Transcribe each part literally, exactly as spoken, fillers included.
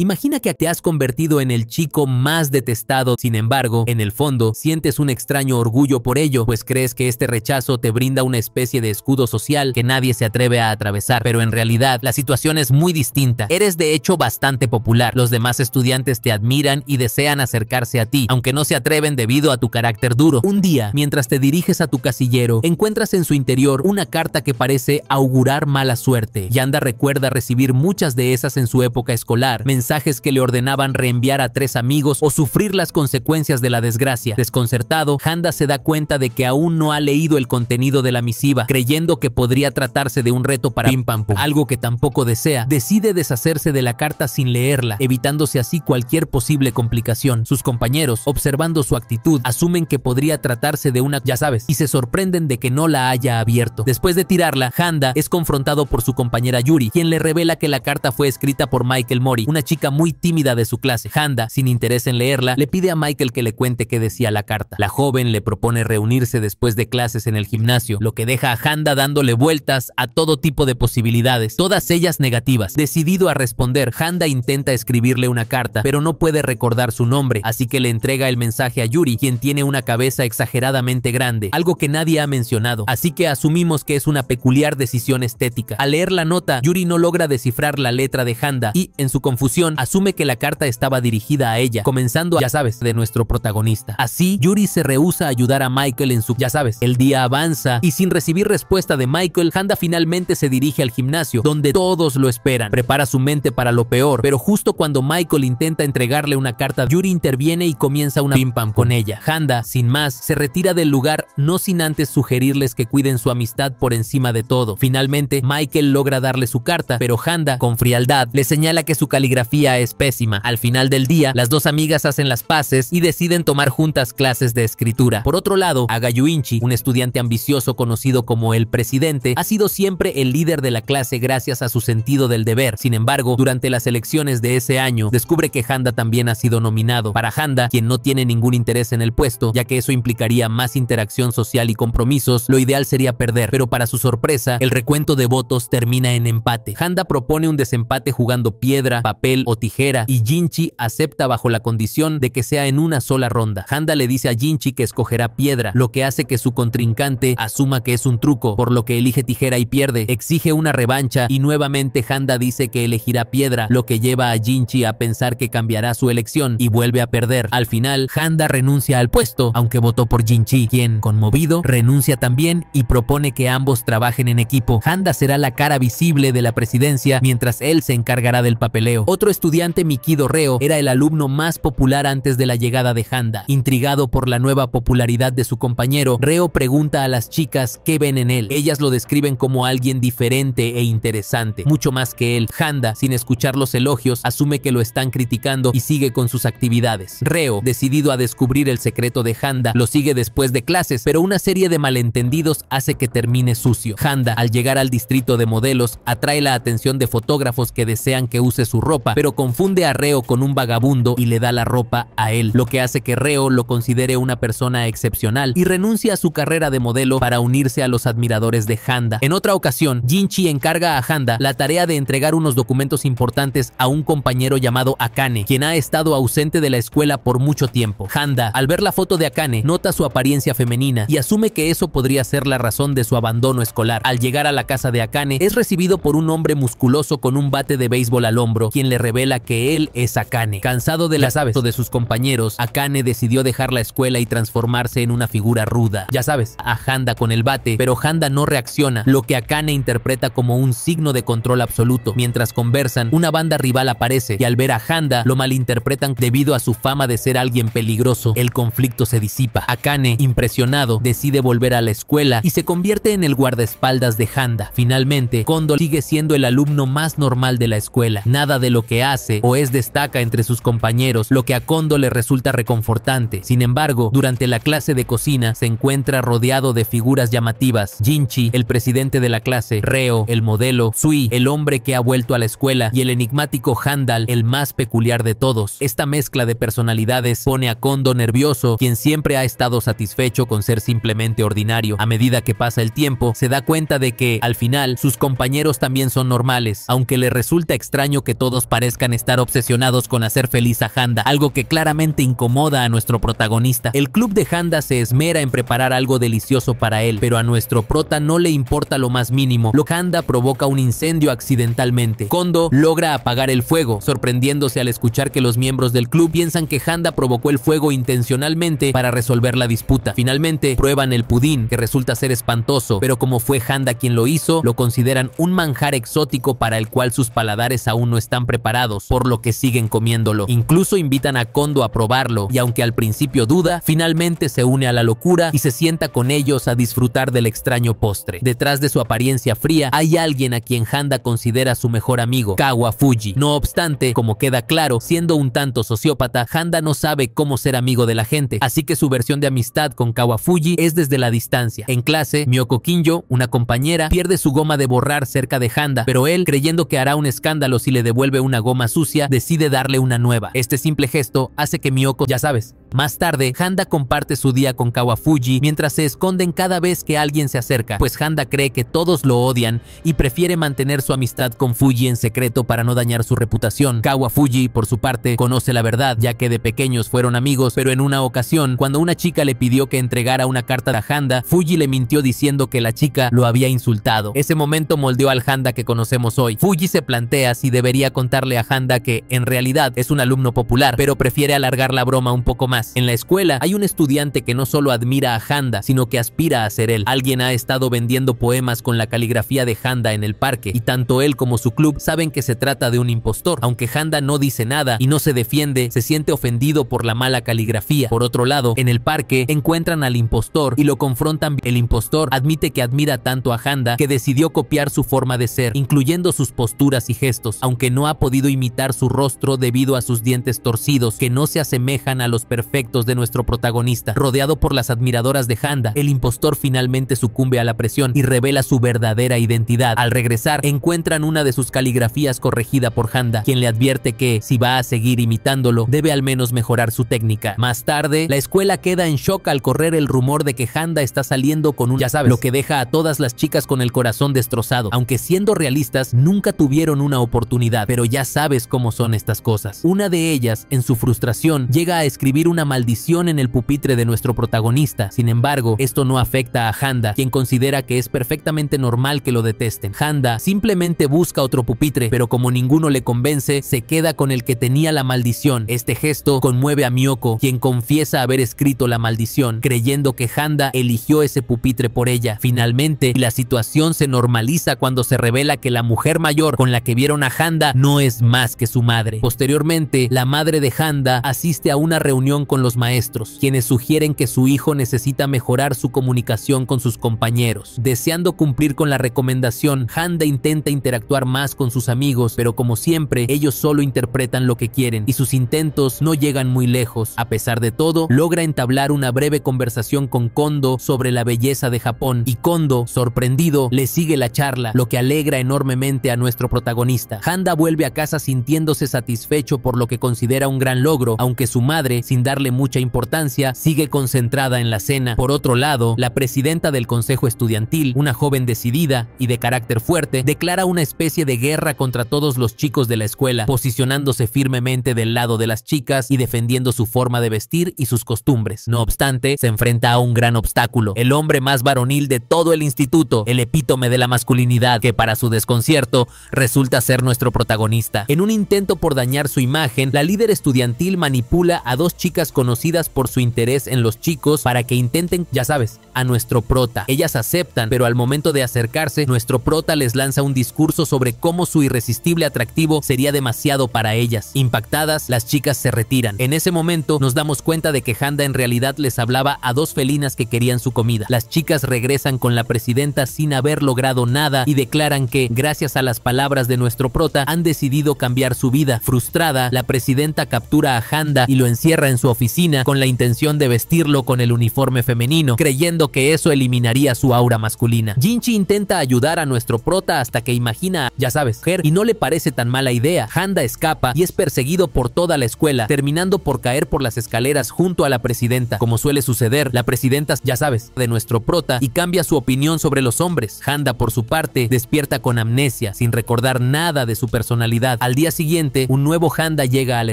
Imagina que te has convertido en el chico más detestado, sin embargo, en el fondo, sientes un extraño orgullo por ello, pues crees que este rechazo te brinda una especie de escudo social que nadie se atreve a atravesar, pero en realidad, la situación es muy distinta. Eres de hecho bastante popular, los demás estudiantes te admiran y desean acercarse a ti, aunque no se atreven debido a tu carácter duro. Un día, mientras te diriges a tu casillero, encuentras en su interior una carta que parece augurar mala suerte. Yanda recuerda recibir muchas de esas en su época escolar, mensajes que le ordenaban reenviar a tres amigos o sufrir las consecuencias de la desgracia. Desconcertado, Yanda se da cuenta de que aún no ha leído el contenido de la misiva, creyendo que podría tratarse de un reto para Pim Pam Pum, algo que tampoco desea. Decide deshacerse de la carta sin leerla, evitándose así cualquier posible complicación. Sus compañeros, observando su actitud, asumen que podría tratarse de una, ya sabes, y se sorprenden de que no la haya abierto. Después de tirarla, Yanda es confrontado por su compañera Yuri, quien le revela que la carta fue escrita por Michael Mori, una chica muy tímida de su clase. Yanda, sin interés en leerla, le pide a Michael que le cuente qué decía la carta. La joven le propone reunirse después de clases en el gimnasio, lo que deja a Yanda dándole vueltas a todo tipo de posibilidades, todas ellas negativas. Decidido a responder, Yanda intenta escribirle una carta, pero no puede recordar su nombre, así que le entrega el mensaje a Yuri, quien tiene una cabeza exageradamente grande, algo que nadie ha mencionado, así que asumimos que es una peculiar decisión estética. Al leer la nota, Yuri no logra descifrar la letra de Yanda y, en su confusión, asume que la carta estaba dirigida a ella, comenzando a, ya sabes, de nuestro protagonista. Así, Yuri se rehúsa a ayudar a Michael en su, ya sabes, el día avanza y sin recibir respuesta de Michael, Yanda finalmente se dirige al gimnasio, donde todos lo esperan. Prepara su mente para lo peor, pero justo cuando Michael intenta entregarle una carta, Yuri interviene y comienza una pim pam con ella. Yanda, sin más, se retira del lugar, no sin antes sugerirles que cuiden su amistad por encima de todo. Finalmente, Michael logra darle su carta, pero Yanda, con frialdad, le señala que su caligrafía es pésima. Al final del día, las dos amigas hacen las paces y deciden tomar juntas clases de escritura. Por otro lado, Agayuinchi, un estudiante ambicioso conocido como el presidente, ha sido siempre el líder de la clase gracias a su sentido del deber. Sin embargo, durante las elecciones de ese año, descubre que Yanda también ha sido nominado. Para Yanda, quien no tiene ningún interés en el puesto, ya que eso implicaría más interacción social y compromisos, lo ideal sería perder, pero para su sorpresa, el recuento de votos termina en empate. Yanda propone un desempate jugando piedra, papel o tijera, y Jinchi acepta bajo la condición de que sea en una sola ronda. Yanda le dice a Jinchi que escogerá piedra, lo que hace que su contrincante asuma que es un truco, por lo que elige tijera y pierde. Exige una revancha y nuevamente Yanda dice que elegirá piedra, lo que lleva a Jinchi a pensar que cambiará su elección y vuelve a perder. Al final, Yanda renuncia al puesto, aunque votó por Jinchi, quien, conmovido, renuncia también y propone que ambos trabajen en equipo. Yanda será la cara visible de la presidencia, mientras él se encargará del papeleo. Otro estudiante, Mikido Reo, era el alumno más popular antes de la llegada de Yanda. Intrigado por la nueva popularidad de su compañero, Reo pregunta a las chicas qué ven en él. Ellas lo describen como alguien diferente e interesante, mucho más que él. Yanda, sin escuchar los elogios, asume que lo están criticando y sigue con sus actividades. Reo, decidido a descubrir el secreto de Yanda, lo sigue después de clases, pero una serie de malentendidos hace que termine sucio. Yanda, al llegar al distrito de modelos, atrae la atención de fotógrafos que desean que use su ropa, pero confunde a Reo con un vagabundo y le da la ropa a él, lo que hace que Reo lo considere una persona excepcional y renuncia a su carrera de modelo para unirse a los admiradores de Yanda. En otra ocasión, Jinchi encarga a Yanda la tarea de entregar unos documentos importantes a un compañero llamado Akane, quien ha estado ausente de la escuela por mucho tiempo. Yanda, al ver la foto de Akane, nota su apariencia femenina y asume que eso podría ser la razón de su abandono escolar. Al llegar a la casa de Akane, es recibido por un hombre musculoso con un bate de béisbol al hombro, quien le revela que él es Akane. Cansado de las aves de sus compañeros, Akane decidió dejar la escuela y transformarse en una figura ruda, ya sabes, a Yanda con el bate, pero Yanda no reacciona, lo que Akane interpreta como un signo de control absoluto. Mientras conversan, una banda rival aparece y al ver a Yanda lo malinterpretan debido a su fama de ser alguien peligroso. El conflicto se disipa. Akane, impresionado, decide volver a la escuela y se convierte en el guardaespaldas de Yanda. Finalmente, Kondo sigue siendo el alumno más normal de la escuela. Nada de lo que hace o es destaca entre sus compañeros, lo que a Kondo le resulta reconfortante. Sin embargo, durante la clase de cocina se encuentra rodeado de figuras llamativas: Jinchi, el presidente de la clase, Reo, el modelo, Sui, el hombre que ha vuelto a la escuela, y el enigmático Handal, el más peculiar de todos. Esta mezcla de personalidades pone a Kondo nervioso, quien siempre ha estado satisfecho con ser simplemente ordinario. A medida que pasa el tiempo, se da cuenta de que, al final, sus compañeros también son normales, aunque le resulta extraño que todos parezcan parezcan estar obsesionados con hacer feliz a Handa, algo que claramente incomoda a nuestro protagonista. El club de Handa se esmera en preparar algo delicioso para él, pero a nuestro prota no le importa lo más mínimo. Lo que Handa provoca un incendio accidentalmente. Kondo logra apagar el fuego, sorprendiéndose al escuchar que los miembros del club piensan que Handa provocó el fuego intencionalmente para resolver la disputa. Finalmente, prueban el pudín, que resulta ser espantoso, pero como fue Handa quien lo hizo, lo consideran un manjar exótico para el cual sus paladares aún no están preparados, por lo que siguen comiéndolo. Incluso invitan a Kondo a probarlo, y aunque al principio duda, finalmente se une a la locura y se sienta con ellos a disfrutar del extraño postre. Detrás de su apariencia fría, hay alguien a quien Handa considera su mejor amigo, Kawafuji. No obstante, como queda claro, siendo un tanto sociópata, Handa no sabe cómo ser amigo de la gente, así que su versión de amistad con Kawafuji es desde la distancia. En clase, Myoko Kinjo, una compañera, pierde su goma de borrar cerca de Handa, pero él, creyendo que hará un escándalo si le devuelve una goma sucia, decide darle una nueva. Este simple gesto hace que Myoko, ya sabes. Más tarde, Handa comparte su día con Kawafuji mientras se esconden cada vez que alguien se acerca, pues Handa cree que todos lo odian y prefiere mantener su amistad con Fuji en secreto para no dañar su reputación. Kawafuji, por su parte, conoce la verdad, ya que de pequeños fueron amigos, pero en una ocasión, cuando una chica le pidió que entregara una carta a Handa, Fuji le mintió diciendo que la chica lo había insultado. Ese momento moldeó al Handa que conocemos hoy. Fuji se plantea si debería contarle a Handa que, en realidad, es un alumno popular, pero prefiere alargar la broma un poco más. En la escuela hay un estudiante que no solo admira a Handa, sino que aspira a ser él. Alguien ha estado vendiendo poemas con la caligrafía de Handa en el parque, y tanto él como su club saben que se trata de un impostor. Aunque Handa no dice nada y no se defiende, se siente ofendido por la mala caligrafía. Por otro lado, en el parque encuentran al impostor y lo confrontan. El impostor admite que admira tanto a Handa que decidió copiar su forma de ser, incluyendo sus posturas y gestos, aunque no ha podido imitar su rostro debido a sus dientes torcidos, que no se asemejan a los perfiles efectos de nuestro protagonista. Rodeado por las admiradoras de Handa, el impostor finalmente sucumbe a la presión y revela su verdadera identidad. Al regresar, encuentran una de sus caligrafías corregida por Handa, quien le advierte que, si va a seguir imitándolo, debe al menos mejorar su técnica. Más tarde, la escuela queda en shock al correr el rumor de que Handa está saliendo con un ya sabes, lo que deja a todas las chicas con el corazón destrozado, aunque siendo realistas, nunca tuvieron una oportunidad, pero ya sabes cómo son estas cosas. Una de ellas, en su frustración, llega a escribir una maldición en el pupitre de nuestro protagonista. Sin embargo, esto no afecta a Handa, quien considera que es perfectamente normal que lo detesten. Handa simplemente busca otro pupitre, pero como ninguno le convence, se queda con el que tenía la maldición. Este gesto conmueve a Myoko, quien confiesa haber escrito la maldición, creyendo que Handa eligió ese pupitre por ella. Finalmente, la situación se normaliza cuando se revela que la mujer mayor con la que vieron a Handa no es más que su madre. Posteriormente, la madre de Handa asiste a una reunión con los maestros, quienes sugieren que su hijo necesita mejorar su comunicación con sus compañeros. Deseando cumplir con la recomendación, Handa intenta interactuar más con sus amigos, pero como siempre, ellos solo interpretan lo que quieren, y sus intentos no llegan muy lejos. A pesar de todo, logra entablar una breve conversación con Kondo sobre la belleza de Japón, y Kondo, sorprendido, le sigue la charla, lo que alegra enormemente a nuestro protagonista. Handa vuelve a casa sintiéndose satisfecho por lo que considera un gran logro, aunque su madre, sin darle mucha importancia, sigue concentrada en la cena. Por otro lado, la presidenta del consejo estudiantil, una joven decidida y de carácter fuerte, declara una especie de guerra contra todos los chicos de la escuela, posicionándose firmemente del lado de las chicas y defendiendo su forma de vestir y sus costumbres. No obstante, se enfrenta a un gran obstáculo, el hombre más varonil de todo el instituto, el epítome de la masculinidad, que para su desconcierto resulta ser nuestro protagonista. En un intento por dañar su imagen, la líder estudiantil manipula a dos chicas conocidas por su interés en los chicos para que intenten, ya sabes, a nuestro prota. Ellas aceptan, pero al momento de acercarse, nuestro prota les lanza un discurso sobre cómo su irresistible atractivo sería demasiado para ellas. Impactadas, las chicas se retiran. En ese momento, nos damos cuenta de que Handa en realidad les hablaba a dos felinas que querían su comida. Las chicas regresan con la presidenta sin haber logrado nada y declaran que, gracias a las palabras de nuestro prota, han decidido cambiar su vida. Frustrada, la presidenta captura a Handa y lo encierra en su su oficina con la intención de vestirlo con el uniforme femenino, creyendo que eso eliminaría su aura masculina. Jinchi intenta ayudar a nuestro prota hasta que imagina a, ya sabes, Her, y no le parece tan mala idea. Handa escapa y es perseguido por toda la escuela, terminando por caer por las escaleras junto a la presidenta. Como suele suceder, la presidenta, ya sabes, de nuestro prota y cambia su opinión sobre los hombres. Handa, por su parte, despierta con amnesia, sin recordar nada de su personalidad. Al día siguiente, un nuevo Handa llega a la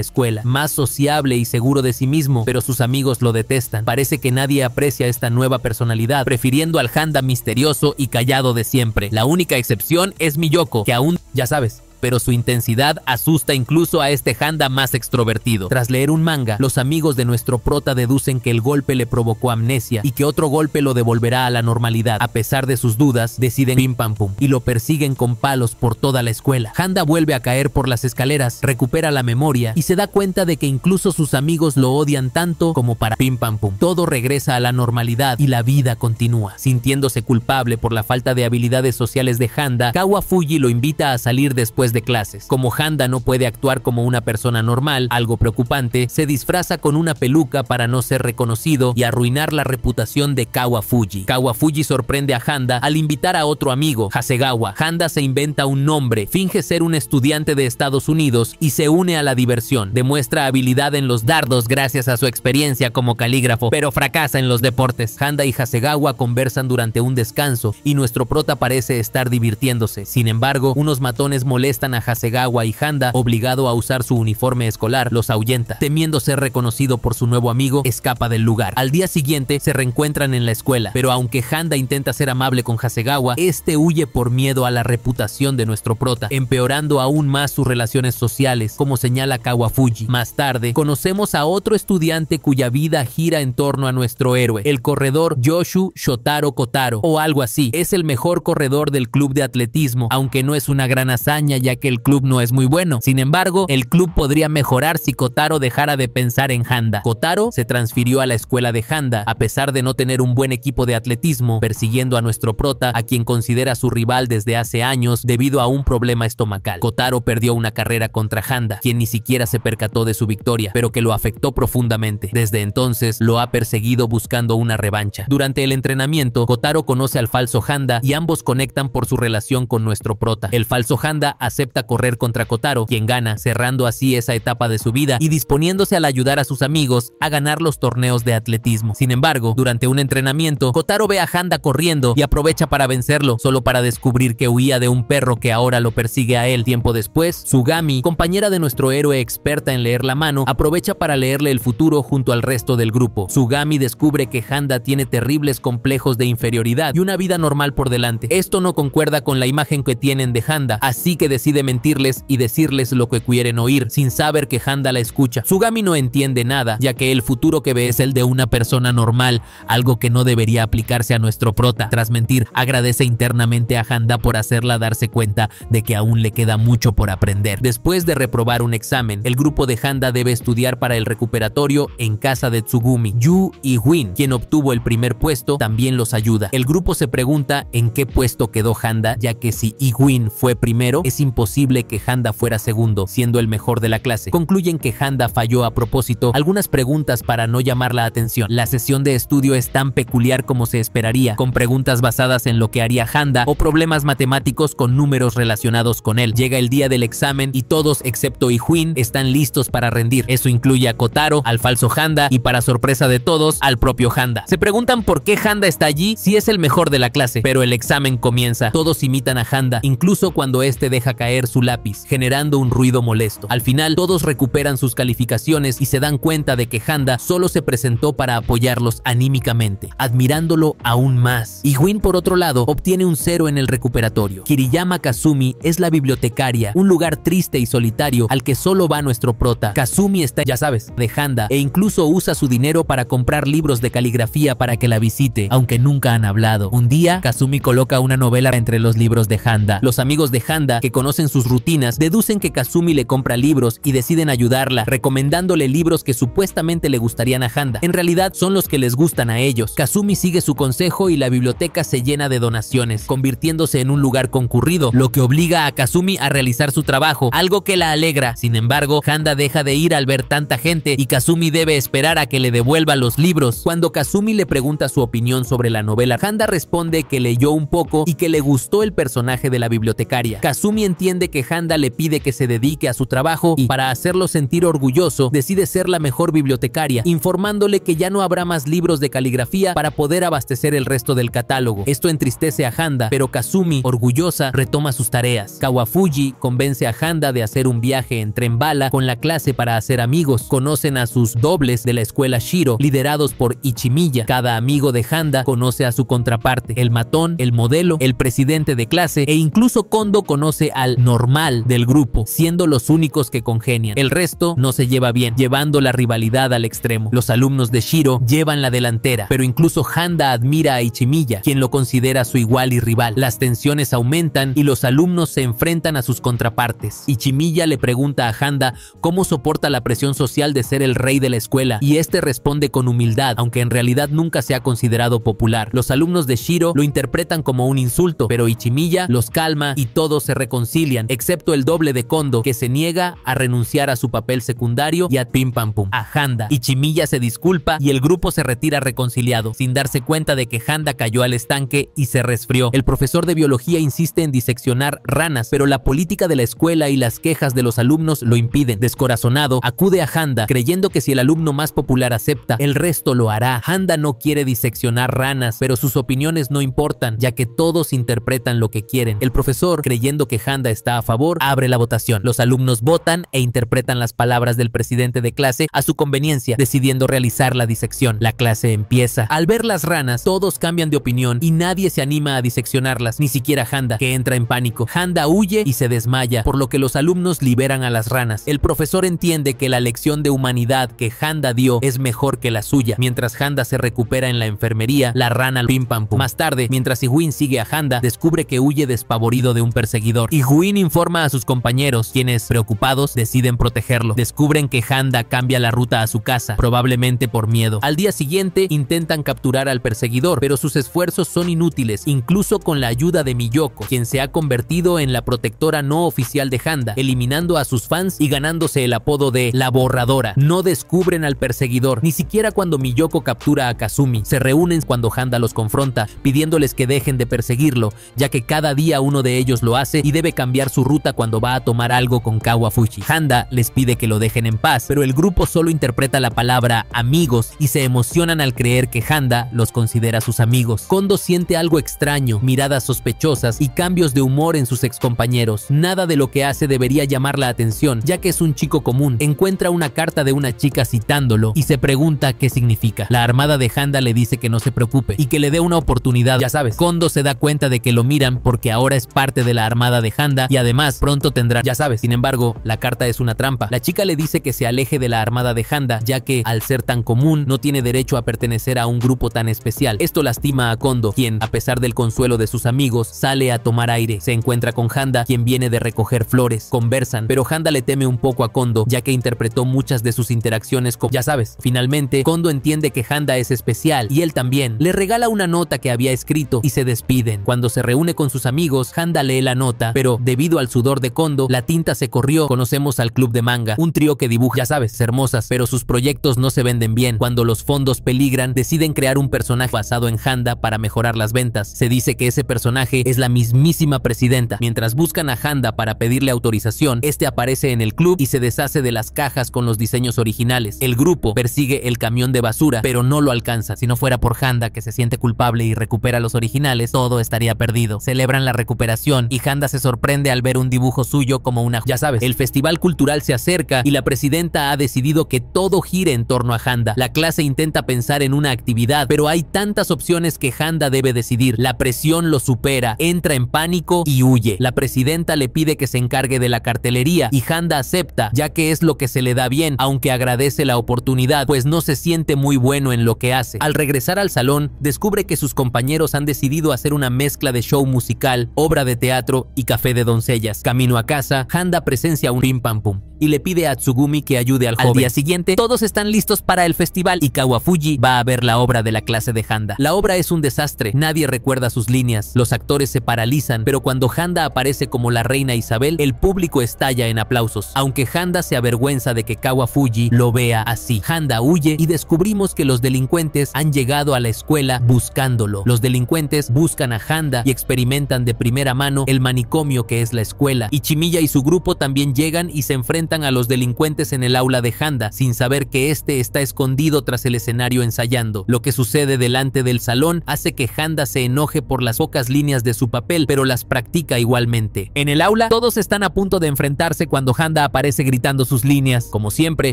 escuela, más sociable y seguro de sí mismo, pero sus amigos lo detestan. Parece que nadie aprecia esta nueva personalidad, prefiriendo al Handa misterioso y callado de siempre. La única excepción es Miyoko, que aún, ya sabes, pero su intensidad asusta incluso a este Handa más extrovertido. Tras leer un manga, los amigos de nuestro prota deducen que el golpe le provocó amnesia y que otro golpe lo devolverá a la normalidad. A pesar de sus dudas, deciden pim pam pum y lo persiguen con palos por toda la escuela. Handa vuelve a caer por las escaleras, recupera la memoria y se da cuenta de que incluso sus amigos lo odian tanto como para pim pam pum. Todo regresa a la normalidad y la vida continúa. Sintiéndose culpable por la falta de habilidades sociales de Handa, Kawafuji lo invita a salir después de clases. Como Handa no puede actuar como una persona normal, algo preocupante, se disfraza con una peluca para no ser reconocido y arruinar la reputación de Kawafuji. Kawafuji sorprende a Handa al invitar a otro amigo, Hasegawa. Handa se inventa un nombre, finge ser un estudiante de Estados Unidos y se une a la diversión. Demuestra habilidad en los dardos gracias a su experiencia como calígrafo, pero fracasa en los deportes. Handa y Hasegawa conversan durante un descanso y nuestro prota parece estar divirtiéndose. Sin embargo, unos matones molestan a Hasegawa y Handa, obligado a usar su uniforme escolar, los ahuyenta. Temiendo ser reconocido por su nuevo amigo, escapa del lugar. Al día siguiente se reencuentran en la escuela, pero aunque Handa intenta ser amable con Hasegawa, este huye por miedo a la reputación de nuestro prota, empeorando aún más sus relaciones sociales, como señala Kawafuji. Más tarde, conocemos a otro estudiante cuya vida gira en torno a nuestro héroe, el corredor Yoshu Shotaro Kotaro, o algo así. Es el mejor corredor del club de atletismo, aunque no es una gran hazaña ya que el club no es muy bueno. Sin embargo, el club podría mejorar si Kotaro dejara de pensar en Handa. Kotaro se transfirió a la escuela de Handa, a pesar de no tener un buen equipo de atletismo, persiguiendo a nuestro prota, a quien considera su rival desde hace años debido a un problema estomacal. Kotaro perdió una carrera contra Handa, quien ni siquiera se percató de su victoria, pero que lo afectó profundamente. Desde entonces, lo ha perseguido buscando una revancha. Durante el entrenamiento, Kotaro conoce al falso Handa y ambos conectan por su relación con nuestro prota. El falso Handa hace acepta correr contra Kotaro, quien gana, cerrando así esa etapa de su vida y disponiéndose al ayudar a sus amigos a ganar los torneos de atletismo. Sin embargo, durante un entrenamiento, Kotaro ve a Handa corriendo y aprovecha para vencerlo, solo para descubrir que huía de un perro que ahora lo persigue a él. Tiempo después, Tsugami, compañera de nuestro héroe experta en leer la mano, aprovecha para leerle el futuro junto al resto del grupo. Tsugami descubre que Handa tiene terribles complejos de inferioridad y una vida normal por delante. Esto no concuerda con la imagen que tienen de Handa, así que decide decide mentirles y decirles lo que quieren oír, sin saber que Handa la escucha. Tsugami no entiende nada, ya que el futuro que ve es el de una persona normal, algo que no debería aplicarse a nuestro prota. Tras mentir, agradece internamente a Handa por hacerla darse cuenta de que aún le queda mucho por aprender. Después de reprobar un examen, el grupo de Handa debe estudiar para el recuperatorio en casa de Tsugumi. Yu y Win, quien obtuvo el primer puesto, también los ayuda. El grupo se pregunta en qué puesto quedó Handa, ya que si Win fue primero, es imposible posible que Handa fuera segundo, siendo el mejor de la clase. Concluyen que Handa falló a propósito algunas preguntas para no llamar la atención. La sesión de estudio es tan peculiar como se esperaría, con preguntas basadas en lo que haría Handa o problemas matemáticos con números relacionados con él. Llega el día del examen y todos, excepto Ijuin, están listos para rendir. Eso incluye a Kotaro, al falso Handa y, para sorpresa de todos, al propio Handa. Se preguntan por qué Handa está allí si es el mejor de la clase, pero el examen comienza. Todos imitan a Handa, incluso cuando este deja caer su lápiz, generando un ruido molesto. Al final, todos recuperan sus calificaciones y se dan cuenta de que Handa solo se presentó para apoyarlos anímicamente, admirándolo aún más. Y Win, por otro lado, obtiene un cero en el recuperatorio. Kiriyama Kazumi es la bibliotecaria, un lugar triste y solitario al que solo va nuestro prota. Kazumi está, ya sabes, de Handa e incluso usa su dinero para comprar libros de caligrafía para que la visite, aunque nunca han hablado. Un día, Kazumi coloca una novela entre los libros de Handa. Los amigos de Handa, que conocen conocen sus rutinas, deducen que Kazumi le compra libros y deciden ayudarla, recomendándole libros que supuestamente le gustarían a Handa. En realidad son los que les gustan a ellos. Kazumi sigue su consejo y la biblioteca se llena de donaciones, convirtiéndose en un lugar concurrido, lo que obliga a Kazumi a realizar su trabajo, algo que la alegra. Sin embargo, Handa deja de ir al ver tanta gente y Kazumi debe esperar a que le devuelva los libros. Cuando Kazumi le pregunta su opinión sobre la novela, Handa responde que leyó un poco y que le gustó el personaje de la bibliotecaria. Kazumi entiende que Handa le pide que se dedique a su trabajo y, para hacerlo sentir orgulloso, decide ser la mejor bibliotecaria, informándole que ya no habrá más libros de caligrafía para poder abastecer el resto del catálogo. Esto entristece a Handa, pero Kazumi, orgullosa, retoma sus tareas. Kawafuji convence a Handa de hacer un viaje en tren bala con la clase para hacer amigos. Conocen a sus dobles de la escuela Shiro, liderados por Ichimiya. Cada amigo de Handa conoce a su contraparte, el matón, el modelo, el presidente de clase e incluso Kondo conoce al normal del grupo, siendo los únicos que congenian. El resto no se lleva bien, llevando la rivalidad al extremo. Los alumnos de Shiro llevan la delantera, pero incluso Handa admira a Ichimiya, quien lo considera su igual y rival. Las tensiones aumentan y los alumnos se enfrentan a sus contrapartes. Ichimiya le pregunta a Handa cómo soporta la presión social de ser el rey de la escuela y este responde con humildad, aunque en realidad nunca se ha considerado popular. Los alumnos de Shiro lo interpretan como un insulto, pero Ichimiya los calma y todos se reconcilian, excepto el doble de Kondo, que se niega a renunciar a su papel secundario y a Pim Pam Pum, a Handa. Ichimiya se disculpa y el grupo se retira reconciliado, sin darse cuenta de que Handa cayó al estanque y se resfrió. El profesor de biología insiste en diseccionar ranas, pero la política de la escuela y las quejas de los alumnos lo impiden. Descorazonado, acude a Handa, creyendo que si el alumno más popular acepta, el resto lo hará. Handa no quiere diseccionar ranas, pero sus opiniones no importan, ya que todos interpretan lo que quieren. El profesor, creyendo que Handa está a favor, abre la votación. Los alumnos votan e interpretan las palabras del presidente de clase a su conveniencia, decidiendo realizar la disección. La clase empieza. Al ver las ranas, todos cambian de opinión y nadie se anima a diseccionarlas, ni siquiera Handa, que entra en pánico. Handa huye y se desmaya, por lo que los alumnos liberan a las ranas. El profesor entiende que la lección de humanidad que Handa dio es mejor que la suya. Mientras Handa se recupera en la enfermería, la rana Pim Pam Pum. Más tarde, mientras Iwin sigue a Handa, descubre que huye despavorido de un perseguidor. Iwin informa a sus compañeros, quienes, preocupados, deciden protegerlo. Descubren que Handa cambia la ruta a su casa, probablemente por miedo. Al día siguiente, intentan capturar al perseguidor, pero sus esfuerzos son inútiles, incluso con la ayuda de Miyoko, quien se ha convertido en la protectora no oficial de Handa, eliminando a sus fans y ganándose el apodo de la borradora. No descubren al perseguidor, ni siquiera cuando Miyoko captura a Kazumi. Se reúnen cuando Handa los confronta, pidiéndoles que dejen de perseguirlo, ya que cada día uno de ellos lo hace y debe cambiar su ruta cuando va a tomar algo con Kawafuji. Handa les pide que lo dejen en paz, pero el grupo solo interpreta la palabra amigos y se emocionan al creer que Handa los considera sus amigos. Kondo siente algo extraño, miradas sospechosas y cambios de humor en sus excompañeros. Nada de lo que hace debería llamar la atención, ya que es un chico común. Encuentra una carta de una chica citándolo y se pregunta qué significa. La armada de Handa le dice que no se preocupe y que le dé una oportunidad, ya sabes. Kondo se da cuenta de que lo miran porque ahora es parte de la armada de Handa y además pronto tendrá, ya sabes. Sin embargo, la carta es una trampa. La chica le dice que se aleje de la armada de Handa, ya que al ser tan común no tiene derecho a pertenecer a un grupo tan especial. Esto lastima a Kondo, quien, a pesar del consuelo de sus amigos, sale a tomar aire. Se encuentra con Handa, quien viene de recoger flores. Conversan, pero Handa le teme un poco a Kondo, ya que interpretó muchas de sus interacciones con, ya sabes. Finalmente, Kondo entiende que Handa es especial y él también. Le regala una nota que había escrito y se despiden. Cuando se reúne con sus amigos, Handa lee la nota, pero debido al sudor de Kondo, la tinta se corrió. Conocemos al club de manga, un trío que dibuja, ya sabes, hermosas, pero sus proyectos no se venden bien. Cuando los fondos peligran, deciden crear un personaje basado en Handa para mejorar las ventas. Se dice que ese personaje es la mismísima presidenta. Mientras buscan a Handa para pedirle autorización, este aparece en el club y se deshace de las cajas con los diseños originales. El grupo persigue el camión de basura, pero no lo alcanza. Si no fuera por Handa, que se siente culpable y recupera los originales, todo estaría perdido. Celebran la recuperación y Handa se sorprende al ver un dibujo suyo como una, ya sabes. El festival cultural se acerca y la presidenta ha decidido que todo gire en torno a Handa. La clase intenta pensar en una actividad, pero hay tantas opciones que Handa debe decidir. La presión lo supera, entra en pánico y huye. La presidenta le pide que se encargue de la cartelería y Handa acepta, ya que es lo que se le da bien, aunque agradece la oportunidad, pues no se siente muy bueno en lo que hace. Al regresar al salón, descubre que sus compañeros han decidido hacer una mezcla de show musical, obra de teatro y café de de doncellas. Camino a casa, Handa presencia un pim pam pum y le pide a Tsugumi que ayude al joven. Al día siguiente, todos están listos para el festival y Kawafuji va a ver la obra de la clase de Handa. La obra es un desastre, nadie recuerda sus líneas, los actores se paralizan, pero cuando Handa aparece como la reina Isabel, el público estalla en aplausos, aunque Handa se avergüenza de que Kawafuji lo vea así. Handa huye y descubrimos que los delincuentes han llegado a la escuela buscándolo. Los delincuentes buscan a Handa y experimentan de primera mano el manicomio que es la escuela. Y Chimiya y su grupo también llegan y se enfrentan a los delincuentes en el aula de Handa, sin saber que este está escondido tras el escenario ensayando. Lo que sucede delante del salón hace que Handa se enoje por las pocas líneas de su papel, pero las practica igualmente. En el aula, todos están a punto de enfrentarse cuando Handa aparece gritando sus líneas. Como siempre,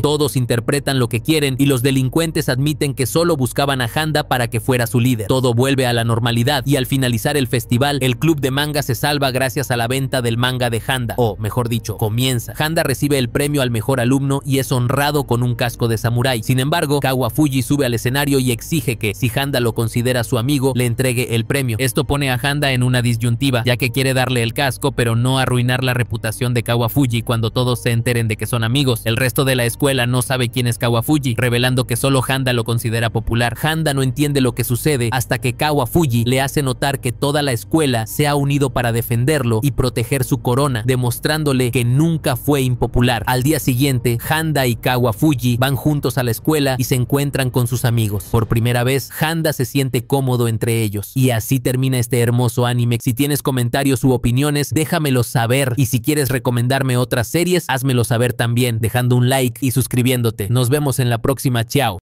todos interpretan lo que quieren y los delincuentes admiten que solo buscaban a Handa para que fuera su líder. Todo vuelve a la normalidad y al finalizar el festival, el club de manga se salva gracias a la venta del manga de Handa, o mejor dicho, comienza. Handa recibe el premio al mejor alumno y es honrado con un casco de samurái. Sin embargo, Kawafuji sube al escenario y exige que, si Handa lo considera su amigo, le entregue el premio. Esto pone a Handa en una disyuntiva, ya que quiere darle el casco pero no arruinar la reputación de Kawafuji cuando todos se enteren de que son amigos. El resto de la escuela no sabe quién es Kawafuji, revelando que solo Handa lo considera popular. Handa no entiende lo que sucede hasta que Kawafuji le hace notar que toda la escuela se ha unido para defenderlo y proteger su corona, demostrándole que nunca fue impopular. Al día siguiente, Handa y Kawafuji van juntos a la escuela y se encuentran con sus amigos. Por primera vez, Handa se siente cómodo entre ellos. Y así termina este hermoso anime. Si tienes comentarios u opiniones, déjamelo saber. Y si quieres recomendarme otras series, házmelo saber también, dejando un like y suscribiéndote. Nos vemos en la próxima. Chao.